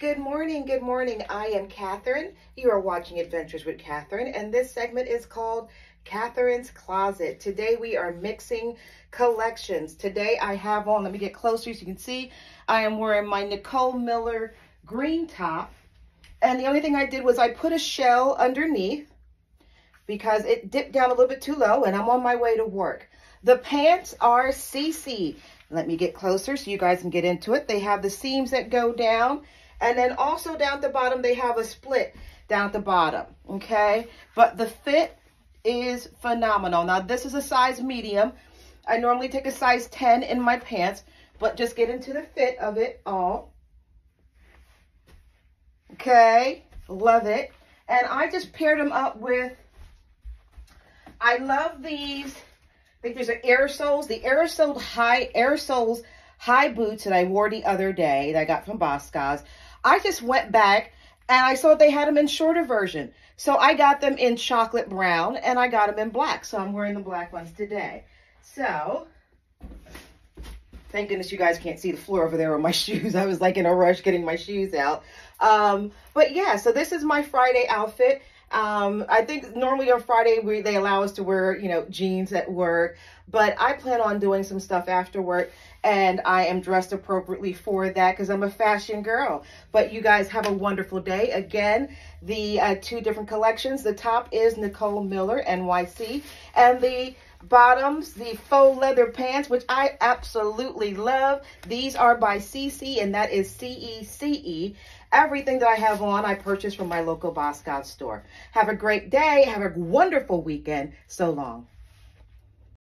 Good morning, good morning. I am Catherine. You are watching Adventures with Catherine, and this segment is called Catherine's Closet. Today we are mixing collections. Today I have on, let me get closer so you can see, I am wearing my Nicole Miller green top. And the only thing I did was I put a shell underneath because it dipped down a little bit too low, and I'm on my way to work. The pants are CeCe. Let me get closer so you guys can get into it. They have the seams that go down. And then also down at the bottom, they have a split down at the bottom, okay? But the fit is phenomenal. Now, this is a size medium. I normally take a size 10 in my pants, but just get into the fit of it all. Okay, love it. And I just paired them up with, I love these. I think there's an Aerosoles, the Aerosoles high boots that I wore the other day that I got from Boscov's. I just went back and I saw they had them in shorter version. So I got them in chocolate brown and I got them in black. So I'm wearing the black ones today. So thank goodness you guys can't see the floor over there on my shoes. I was like in a rush getting my shoes out. But yeah, so this is my Friday outfit. I think normally on Friday they allow us to wear, you know, jeans at work, but I plan on doing some stuff after work, and I am dressed appropriately for that because I'm a fashion girl. But you guys have a wonderful day. Again, the two different collections. The top is Nicole Miller NYC, and the bottoms, the faux leather pants, which I absolutely love. These are by CeCe, and that is CeCe. Everything that I have on, I purchased from my local Boscov's store. Have a great day. Have a wonderful weekend. So long.